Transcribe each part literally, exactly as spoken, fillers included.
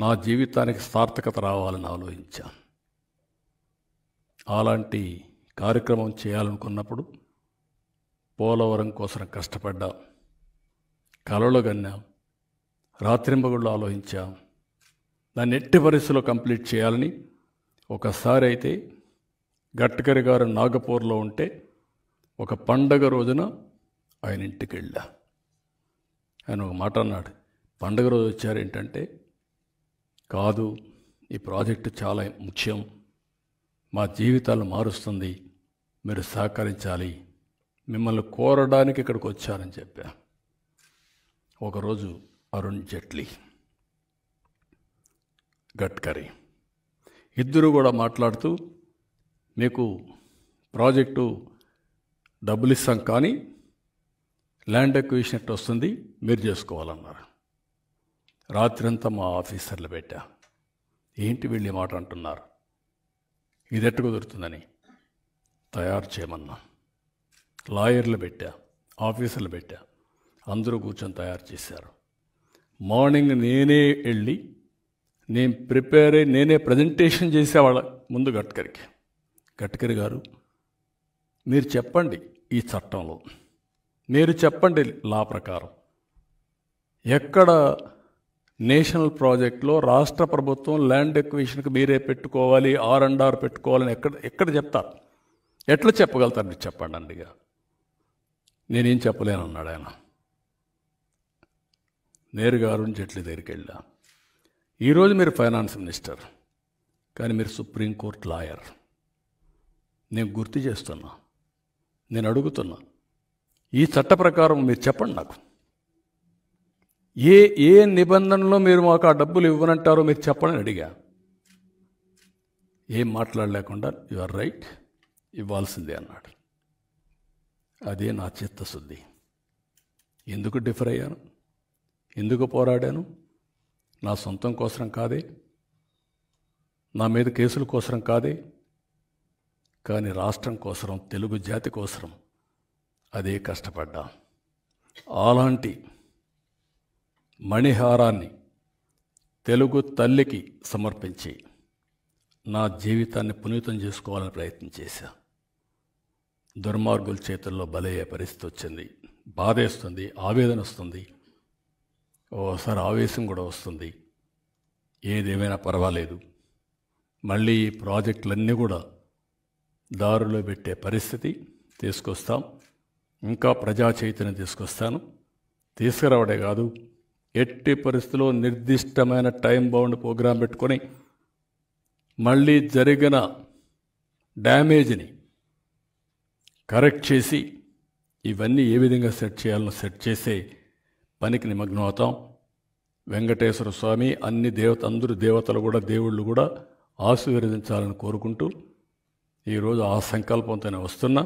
నా జీవితానికి సార్థకత రావాలని ఆలోచించాను. అలాంటి కార్యక్రమం చేయాలనుకున్నప్పుడు పోలవరం కోసం కష్టపడ్డా, కలలో కన్నా రాత్రింబగుళ్ళు ఆలోచించాం. దాన్ని ఎట్టి పరిస్థితుల్లో కంప్లీట్ చేయాలని ఒకసారి అయితే గట్కరి గారు నాగపూర్లో ఉంటే ఒక పండగ రోజున ఆయన ఇంటికి వెళ్ళా. ఆయన ఒక మాట అన్నాడు, పండగ రోజు వచ్చారేంటంటే, కాదు ఈ ప్రాజెక్టు చాలా ముఖ్యం, మా జీవితాలు మారుస్తుంది, మీరు సహకరించాలి, మిమ్మల్ని కోరడానికి ఇక్కడికి వచ్చానని చెప్పా. ఒకరోజు అరుణ్ జైట్లీ, గడ్కరీ ఇద్దరు కూడా మాట్లాడుతూ, మీకు ప్రాజెక్టు డబ్బులు ఇస్తాం కానీ ల్యాండ్ ఎక్విజిషన్ వస్తుంది, మీరు చేసుకోవాలన్నారు. రాత్రంతా మా ఆఫీసర్లు పెట్టా, ఏంటి వీళ్ళు ఈ మాట అంటున్నారు, ఇది ఎట్టు కుదురుతుందని తయారు చేయమన్నా. లాయర్లు పెట్టా, ఆఫీసర్లు పెట్టా, అందరూ కూర్చొని తయారు చేశారు. మార్నింగ్ నేనే వెళ్ళి నేను ప్రిపేర్ అయ్యి నేనే ప్రజెంటేషన్ చేసేవాళ్ళ ముందు గడ్కరీకి, గడ్కరీ గారు మీరు చెప్పండి, ఈ చట్టంలో మీరు చెప్పండి లా ప్రకారం ఎక్కడ నేషనల్ ప్రాజెక్టులో రాష్ట్ర ప్రభుత్వం ల్యాండ్ ఎక్విజిషన్కి మీరే పెట్టుకోవాలి, ఆర్ అండ్ ఆర్ పెట్టుకోవాలని ఎక్కడ ఎక్కడ చెప్తారు, ఎట్లా చెప్పగలుగుతారు మీరు చెప్పండి అండిగా. నేనేం చెప్పలేను అన్నాడు ఆయన. నేరుగా అరుణ్ జైట్లీ దగ్గరికి వెళ్ళా, ఈరోజు మీరు ఫైనాన్స్ మినిస్టర్ కానీ మీరు సుప్రీంకోర్టు లాయర్, నేను గుర్తు చేస్తున్నా, నేను అడుగుతున్నా, ఈ చట్ట ప్రకారం మీరు చెప్పండి నాకు, ఏ ఏ నిబంధనలో మీరు మాకు ఆ డబ్బులు ఇవ్వనంటారో మీరు చెప్పండి అడిగా. ఏం మాట్లాడలేకుండా యు ఆర్ రైట్, ఇవ్వాల్సిందే అన్నాడు. అదే నా చిత్తశుద్ధి. ఎందుకు డిఫర్ అయ్యాను, ఎందుకు పోరాడాను, నా సొంతం కోసం కాదే, నా మీద కేసుల కోసం కాదే, కానీ రాష్ట్రం కోసం, తెలుగు జాతి కోసం అదే కష్టపడ్డా. అలాంటి మణిహారాన్ని తెలుగు తల్లికి సమర్పించి నా జీవితాన్ని పునీతం చేసుకోవాలని ప్రయత్నం చేశా. దుర్మార్గుల చేతుల్లో బలయ్యే పరిస్థితి వచ్చింది. బాధేస్తుంది, ఆవేదన వస్తుంది, ఓసారి ఆవేశం కూడా వస్తుంది. ఏదేమైనా పర్వాలేదు, మళ్ళీ ఈ ప్రాజెక్టులన్నీ కూడా దారిలో పెట్టే పరిస్థితి తీసుకొస్తాం, ఇంకా ప్రజా చైతన్యం తీసుకొస్తాను, తీసుకురావడే కాదు ఎట్టి పరిస్థితుల్లో నిర్దిష్టమైన టైం బౌండ్ ప్రోగ్రాం పెట్టుకొని మళ్ళీ జరిగిన డ్యామేజ్ని కరెక్ట్ చేసి ఇవన్నీ ఏ విధంగా సెట్ చేయాలనో సెట్ చేసే పనికి నిమగ్నం అవుతాం. వెంకటేశ్వర స్వామి, అన్ని దేవత, అందరూ దేవతలు కూడా, దేవుళ్ళు కూడా ఆశీర్వదించాలని కోరుకుంటూ ఈరోజు ఆ సంకల్పంతోనే వస్తున్నా.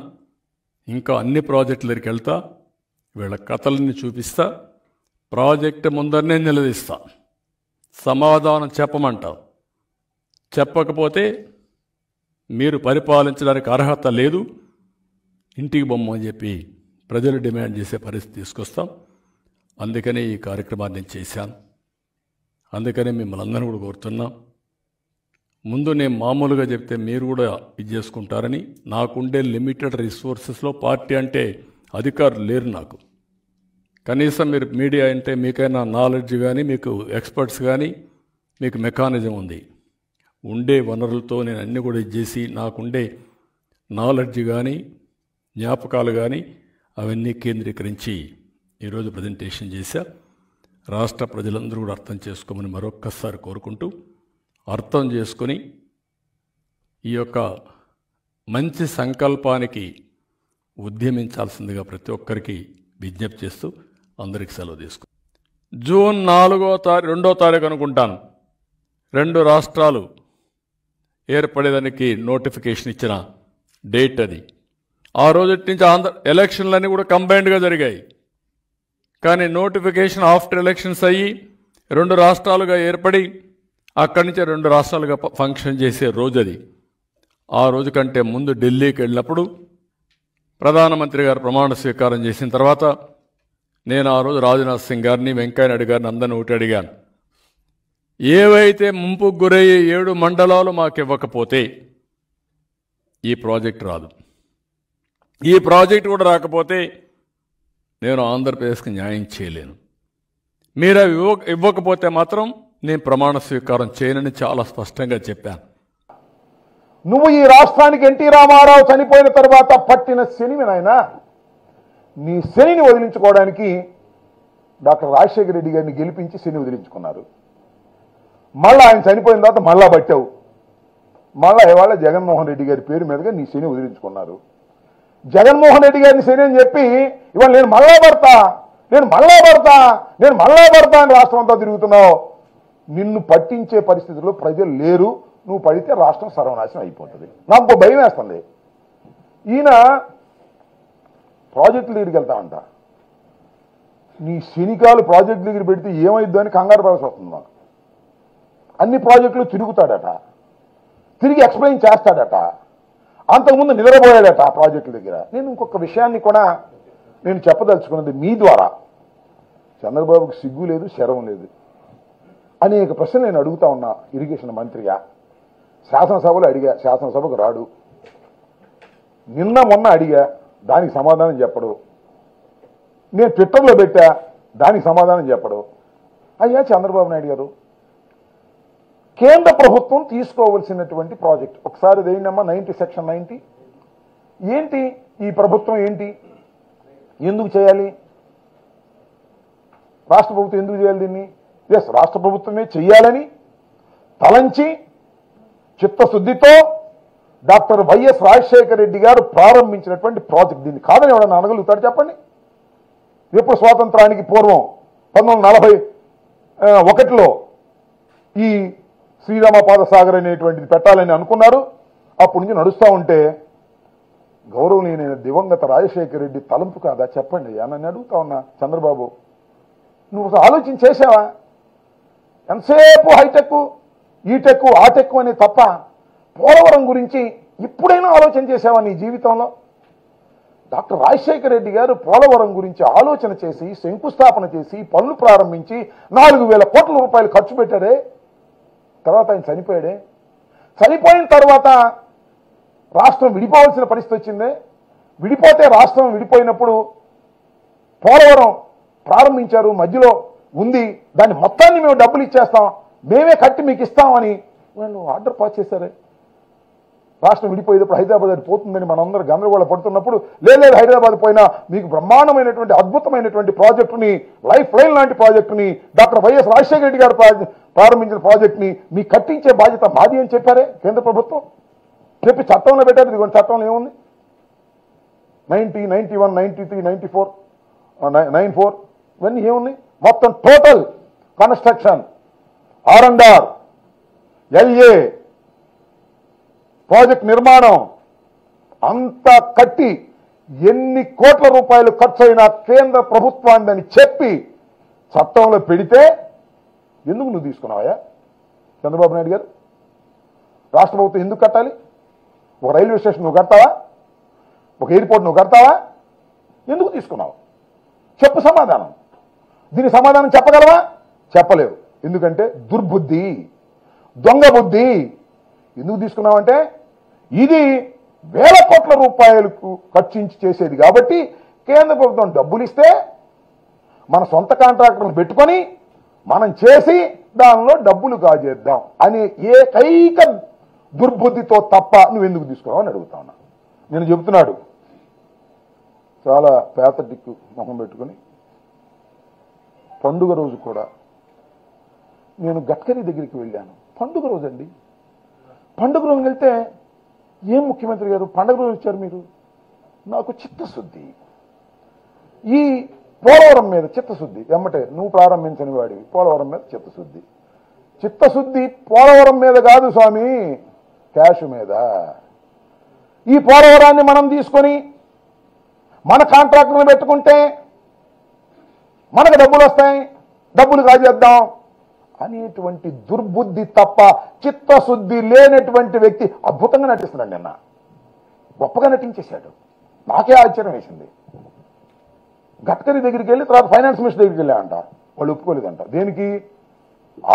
ఇంకా అన్ని ప్రాజెక్టుల దగ్గరికి వెళ్తా, వీళ్ళ కథలని చూపిస్తా, ప్రాజెక్టు ముందరనే నిలదీస్తా, సమాధానం చెప్పమంటావు, చెప్పకపోతే మీరు పరిపాలించడానికి అర్హత లేదు, ఇంటికి బొమ్మ అని చెప్పి ప్రజలు డిమాండ్ చేసే పరిస్థితి తీసుకొస్తాం. అందుకనే ఈ కార్యక్రమాన్ని నేను చేశాను. అందుకనే మిమ్మల్ని అందరూ కూడా కోరుతున్నాం, ముందు నేను మామూలుగా చెప్తే మీరు కూడా ఇది చేసుకుంటారని, నాకుండే లిమిటెడ్ రిసోర్సెస్లో పార్టీ అంటే అధికారులు లేరు నాకు, కనీసం మీరు మీడియా అంటే మీకైనా నాలెడ్జ్ కానీ, మీకు ఎక్స్పర్ట్స్ కానీ, మీకు మెకానిజం ఉంది, ఉండే వనరులతో నేను అన్నీ కూడా ఇచ్చేసి నాకుండే నాలెడ్జ్ కానీ జ్ఞాపకాలు కానీ అవన్నీ కేంద్రీకరించి ఈరోజు ప్రజెంటేషన్ చేశా. రాష్ట్ర ప్రజలందరూ కూడా అర్థం చేసుకోమని మరొక్కసారి కోరుకుంటూ, అర్థం చేసుకుని ఈ యొక్క మంచి సంకల్పానికి ఉద్యమించాల్సిందిగా ప్రతి ఒక్కరికి విజ్ఞప్తి చేస్తూ అందరికీ సెలవు తీసుకు. జూన్ నాలుగో తారీఖు రెండో తారీఖు అనుకుంటాను రెండు రాష్ట్రాలు ఏర్పడేదానికి నోటిఫికేషన్ ఇచ్చిన డేట్ అది. ఆ రోజు నుంచి ఆంధ్ర ఎలక్షన్లన్నీ కూడా కంబైన్డ్గా జరిగాయి, కానీ నోటిఫికేషన్ ఆఫ్టర్ ఎలక్షన్స్ అయ్యి రెండు రాష్ట్రాలుగా ఏర్పడి అక్కడి నుంచి రెండు రాష్ట్రాలుగా ఫంక్షన్ చేసే రోజు అది. ఆ రోజు కంటే ముందు ఢిల్లీకి వెళ్ళినప్పుడు ప్రధానమంత్రి గారు ప్రమాణ స్వీకారం చేసిన తర్వాత నేను ఆ రోజు రాజ్నాథ్ సింగ్ గారిని, వెంకయ్య నాయుడు గారిని అందరినీ ఒకటి అడిగాను, ఏవైతే ముంపుకు గురయ్యే ఏడు మండలాలు మాకు ఇవ్వకపోతే ఈ ప్రాజెక్ట్ రాదు. ఈ ప్రాజెక్ట్ కూడా రాకపోతే నేను ఆంధ్రప్రదేశ్కి న్యాయం చేయలేను. మీరు ఇవ్వకపోతే మాత్రం నేను ప్రమాణ స్వీకారం చేయనని చాలా స్పష్టంగా చెప్పాను. నువ్వు ఈ రాష్ట్రానికి ఎన్టీ రామారావు చనిపోయిన తర్వాత పట్టిన శనివి నాయన. నీ శనిని వదిలించుకోవడానికి డాక్టర్ రాజశేఖర రెడ్డి గారిని గెలిపించి శని వదిలించుకున్నారు. మళ్ళీ ఆయన చనిపోయిన తర్వాత మళ్ళా పట్టావు. మళ్ళా ఇవాళ జగన్మోహన్ రెడ్డి గారి పేరు మీదుగా నీ శని వదిలించుకున్నారు. జగన్మోహన్ రెడ్డి గారిని శని అని చెప్పి ఇవాళ నేను మళ్ళా పడతా నేను మళ్ళా పడతా నేను మళ్ళా పడతా అని రాష్ట్రం అంతా తిరుగుతున్నావు. నిన్ను పట్టించే పరిస్థితుల్లో ప్రజలు లేరు. నువ్వు పడితే రాష్ట్రం సర్వనాశనం అయిపోతుంది. నాకు భయం వేస్తుంది. ఈయన ప్రాజెక్టుల దగ్గరికి వెళ్తా అంట. నీ శనికాలు ప్రాజెక్టుల దగ్గర పెడితే ఏమైద్దో అని కంగారు పడాల్సి వస్తుంది నాకు. అన్ని ప్రాజెక్టులు తిరుగుతాడట, తిరిగి ఎక్స్ప్లెయిన్ చేస్తాడట, అంతకుముందు నిద్రపోయాడట ఆ ప్రాజెక్టుల దగ్గర. నేను ఇంకొక విషయాన్ని కూడా నేను చెప్పదలుచుకున్నది మీ ద్వారా. చంద్రబాబుకు సిగ్గు లేదు, శరం లేదు. అనేక ప్రశ్నలు నేను అడుగుతా ఉన్నా ఇరిగేషన్ మంత్రిగా. శాసనసభలో అడిగా, శాసనసభకు రాడు. నిన్న మొన్న అడిగా, దానికి సమాధానం చెప్పడు. నేను ట్విట్టర్లో పెట్టా, దానికి సమాధానం చెప్పడు. అయ్యా చంద్రబాబు నాయుడు గారు, కేంద్ర ప్రభుత్వం తీసుకోవలసినటువంటి ప్రాజెక్ట్ ఒకసారి దేన్నమ్మా నైన్టీ సెక్షన్ నైన్టీ ఏంటి? ఈ ప్రభుత్వం ఏంటి, ఎందుకు చేయాలి? రాష్ట్ర ప్రభుత్వం ఎందుకు చేయాలి దీన్ని? ఎస్, రాష్ట్ర ప్రభుత్వమే చేయాలని తలంచి చిత్తశుద్ధితో డాక్టర్ వైఎస్ రాజశేఖర రెడ్డి గారు ప్రారంభించినటువంటి ప్రాజెక్ట్. దీన్ని కాదని ఎవడన్నా అనగలుగుతాడు చెప్పండి? ఎప్పుడు స్వాతంత్రానికి పూర్వం పంతొమ్మిది వందల నలభై ఒకటిలో ఈ శ్రీరామపాద సాగర్ అనేటువంటిది పెట్టాలని అనుకున్నారు. అప్పటి నుంచి నడుస్తూ ఉంటే గౌరవనీయులైన దివంగత రాజశేఖర రెడ్డి తలంపు కాదా చెప్పండి అని అడుగుతా ఉన్నా. చంద్రబాబు, నువ్వు ఆలోచన చేసావా? ఎంతసేపు హైటెక్, ఈ టెక్, ఆ టెక్ అని తప్ప పోలవరం గురించి ఇప్పుడైనా ఆలోచన చేసావా నీ జీవితంలో? డాక్టర్ రాజశేఖర రెడ్డి గారు పోలవరం గురించి ఆలోచన చేసి, శంకుస్థాపన చేసి, పనులు ప్రారంభించి నాలుగు వేల కోట్ల రూపాయలు ఖర్చు పెట్టారే. తర్వాత ఆయన చనిపోయాడే. చనిపోయిన తర్వాత రాష్ట్రం విడిపోవాల్సిన పరిస్థితి వచ్చిందే. విడిపోతే రాష్ట్రం విడిపోయినప్పుడు పోలవరం ప్రారంభించారు, మధ్యలో ఉంది, దాన్ని మొత్తాన్ని మేము డబ్బులు ఇచ్చేస్తాం, మేమే కట్టి మీకు ఇస్తామని వాళ్ళు ఆర్డర్ పాస్ చేశారే. రాష్ట్రం విడిపోయేటప్పుడు హైదరాబాద్ అది పోతుందని మనందరూ గందరగోళ పడుతున్నప్పుడు, లేదు లేదు హైదరాబాద్ పోయినా మీకు బ్రహ్మాండమైనటువంటి అద్భుతమైనటువంటి ప్రాజెక్టుని, లైఫ్ లైన్ లాంటి ప్రాజెక్టుని, డాక్టర్ వైఎస్ రాజశేఖర రెడ్డి గారు ప్రారంభించిన ప్రాజెక్టుని మీకు కట్టించే బాధ్యత మాది అని చెప్పారే కేంద్ర ప్రభుత్వం. చెప్పి చట్టంలో పెట్టారు. ఇది కొన్ని చట్టంలో ఏముంది? Ninety ninety one ninety three ninety four nine four ఇవన్నీ ఏమున్నాయి? మొత్తం total construction, R and R, LA, project నిర్మాణం అంతా కట్టి ఎన్ని కోట్ల రూపాయలు ఖర్చు అయినా కేంద్ర ప్రభుత్వాన్ని చెప్పి చట్టంలో పెడితే ఎందుకు నువ్వు తీసుకున్నావా చంద్రబాబు నాయుడు గారు? రాష్ట్ర ప్రభుత్వం ఎందుకు కట్టాలి? ఒక రైల్వే స్టేషన్ నువ్వు కడతావా? ఒక ఎయిర్పోర్ట్ నువ్వు కడతావా? ఎందుకు తీసుకున్నావు? చెప్పు సమాధానం. దీని సమాధానం చెప్పగలవా? చెప్పలేవు. ఎందుకంటే దుర్బుద్ధి, దొంగ బుద్ధి. ఎందుకు తీసుకున్నామంటే ఇది వేల కోట్ల రూపాయలకు ఖర్చించి చేసేది కాబట్టి కేంద్ర ప్రభుత్వం డబ్బులు ఇస్తే మన సొంత కాంట్రాక్టర్లు పెట్టుకొని మనం చేసి దానిలో డబ్బులు కాజేద్దాం అనే ఏకైక దుర్బుద్ధితో తప్ప నువ్వు ఎందుకు తీసుకున్నావు అని అడుగుతా ఉన్నా. నేను చెబుతున్నాడు చాలా పేదటిక్కు ముఖం పెట్టుకొని. పండుగ రోజు కూడా నేను గడ్కరీ దగ్గరికి వెళ్ళాను. పండుగ రోజు అండి, పండుగ రోజు వెళ్తే ఏం ముఖ్యమంత్రి గారు పండుగ రోజు వచ్చారు మీరు? నాకు చిత్తశుద్ధి, ఈ పోలవరం మీద చిత్తశుద్ధి, ఎమ్మటే నువ్వు ప్రారంభించని వాడివి, పోలవరం మీద చిత్తశుద్ధి. చిత్తశుద్ధి పోలవరం మీద కాదు స్వామి, క్యాష్ మీద. ఈ పోలవరాన్ని మనం తీసుకొని మన కాంట్రాక్టర్ని పెట్టుకుంటే మనకు డబ్బులు వస్తాయి, డబ్బులు కాజేద్దాం అనేటువంటి దుర్బుద్ధి తప్ప చిత్తశుద్ధి లేనటువంటి వ్యక్తి అద్భుతంగా నటిస్తున్నాడు. నిన్న గొప్పగా నటించేశాడు. నాకే ఆశ్చర్యం వేసింది. గడ్కరీ దగ్గరికి వెళ్ళి తర్వాత ఫైనాన్స్ మినిస్టర్ దగ్గరికి వెళ్ళా అంట. వాళ్ళు ఒప్పుకోలేదంట. దేనికి?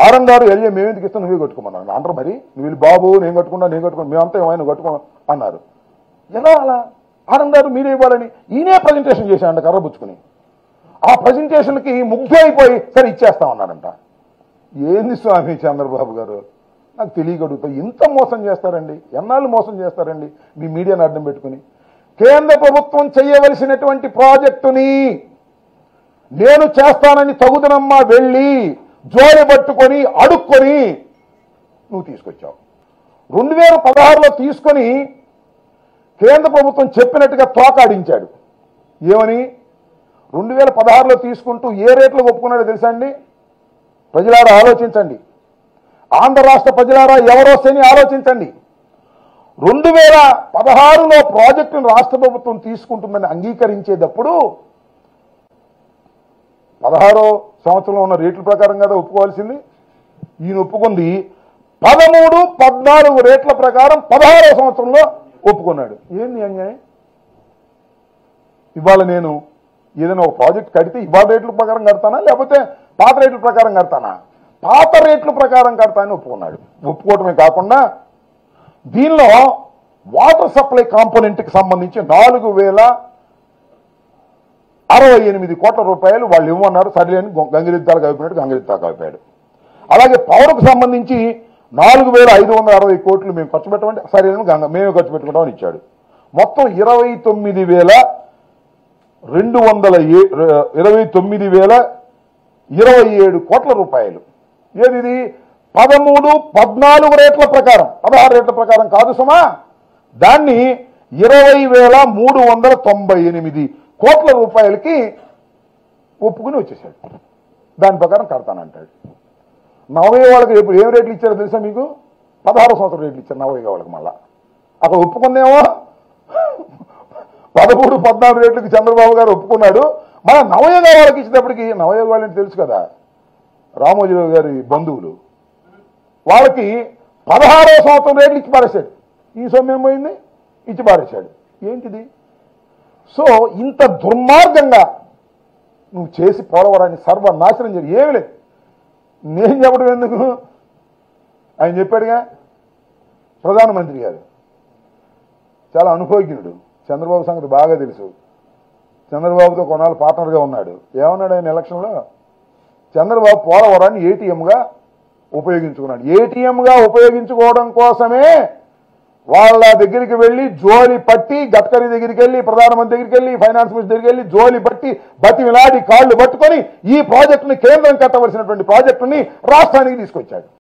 ఆరం గారు వెళ్ళి మేము ఎందుకు ఇస్తాం నువ్వే కట్టుకోమన్నాను అంటారు. మరి నువ్వు వెళ్ళి బాబు నేను కట్టుకున్నా నేను కట్టుకున్నాను మేమంతా ఏమైనా కట్టుకున్నా అన్నారు. ఎలా అలా ఆరం గారు మీరే ఇవ్వాలని ఈయనే ప్రజెంటేషన్ చేశానంట కర్రబుచ్చుకుని. ఆ ప్రజెంటేషన్కి ముగ్ధ అయిపోయి సరే ఇచ్చేస్తామన్నారంట. ఏంది స్వామి చంద్రబాబు గారు నాకు తెలియగడుగుతా ఇంత మోసం చేస్తారండి, ఎన్నాళ్ళు మోసం చేస్తారండి మీ మీడియాను అడ్డం పెట్టుకుని. కేంద్ర ప్రభుత్వం చేయవలసినటువంటి ప్రాజెక్టుని నేను చేస్తానని తగుదనమ్మ వెళ్ళి జోలి పట్టుకొని అడుక్కొని నువ్వు తీసుకొచ్చావు. రెండు వేల పదహారులో తీసుకొని కేంద్ర ప్రభుత్వం చెప్పినట్టుగా తోకాడించాడు. ఏమని రెండు వేల పదహారులో తీసుకుంటూ ఏ రేట్లో ఒప్పుకున్నాడో తెలుసా అండి? ప్రజలారా ఆలోచించండి, ఆంధ్ర రాష్ట్ర ప్రజలారా ఎవరో శని ఆలోచించండి. రెండు వేల పదహారులో ప్రాజెక్టును రాష్ట్ర ప్రభుత్వం తీసుకుంటుందని అంగీకరించేటప్పుడు పదహారో సంవత్సరంలో ఉన్న రేట్ల ప్రకారం కదా ఒప్పుకోవాల్సింది. ఈయన ఒప్పుకుంది పదమూడు పద్నాలుగు రేట్ల ప్రకారం పదహారో సంవత్సరంలో ఒప్పుకున్నాడు. ఏంది అన్యాయం? ఇవాళ నేను ఏదైనా ఒక ప్రాజెక్ట్ కడితే ఇవాళ రేట్ల ప్రకారం కడతానా లేకపోతే పాత రేట్ల ప్రకారం కడతానా? పాత రేట్ల ప్రకారం కడతానని ఒప్పుకున్నాడు. ఒప్పుకోవటమే కాకుండా దీనిలో వాటర్ సప్లై కాంపోనెంట్కి సంబంధించి నాలుగు వేల అరవై ఎనిమిది కోట్ల రూపాయలు వాళ్ళు ఇవ్వమన్నారు. సరిలేని గంగిరెద్దాలు కలిపినట్టు గంగిరెద్దా కలిపాడు. అలాగే పవర్కు సంబంధించి నాలుగు వేల ఐదు వందల అరవై కోట్లు మేము ఖర్చు పెట్టమంటే సరిలేని గంగ మేమే ఖర్చు పెట్టుకుంటామని ఇచ్చాడు. మొత్తం ఇరవై తొమ్మిది వేల రెండు వందల ఇరవై తొమ్మిది వేల ఇరవై ఏడు కోట్ల రూపాయలు. ఏది? పదమూడు పద్నాలుగు రేట్ల ప్రకారం, పదహారు రేట్ల ప్రకారం కాదు సుమా. దాన్ని ఇరవై వేల మూడు వందల తొంభై ఎనిమిది కోట్ల రూపాయలకి ఒప్పుకుని వచ్చేసాడు. దాని ప్రకారం కడతానంటాడు. నవోయ వాళ్ళకి ఎప్పుడు ఏం రేట్లు ఇచ్చారో తెలుసా మీకు? పదహారు సంవత్సరం రేట్లు ఇచ్చారు నవోయ వాళ్ళకి. మళ్ళా అక్కడ ఒప్పుకుందేమో పదమూడు పద్నాలుగు రేట్లకి చంద్రబాబు గారు ఒప్పుకున్నాడు. మన నవోయ వాళ్ళకి ఇచ్చేటప్పటికి, నవోయ వాళ్ళని తెలుసు కదా రామోజీరావు గారి బంధువులు, వాళ్ళకి పదహారో సంవత్సరం రేట్లు ఇచ్చి పారేశాడు. ఈ సమయం పోయింది ఇచ్చి పారేశాడు. ఏంటిది? సో ఇంత దుర్మార్గంగా నువ్వు చేసి పోలవరాన్ని సర్వనాశనం చేయ. ఏమి లేదు, నేను చెప్పడం ఎందుకు? ఆయన చెప్పాడుగా ప్రధానమంత్రి గారు చాలా అనుభవజ్ఞుడు, చంద్రబాబు సంగతి బాగా తెలుసు, చంద్రబాబుతో కొన్నాళ్ళు పార్ట్నర్గా ఉన్నాడు. ఏమన్నాడు ఆయన ఎలక్షన్లో? చంద్రబాబు పోలవరాన్ని ఏటీఎంగా ఉపయోగించుకున్నాడు. ఏటీఎంగా ఉపయోగించుకోవడం కోసమే వాళ్ళ దగ్గరికి వెళ్ళి జోలి పట్టి, గడ్కరీ దగ్గరికి వెళ్ళి, ప్రధానమంత్రి దగ్గరికి వెళ్ళి, ఫైనాన్స్ మినిస్టర్ దగ్గరికి వెళ్ళి జోలి పట్టి బతిమిలాడి కాళ్ళు పట్టుకొని ఈ ప్రాజెక్టుని, కేంద్రం కట్టవలసినటువంటి ప్రాజెక్టుని రాష్ట్రానికి తీసుకొచ్చాడు.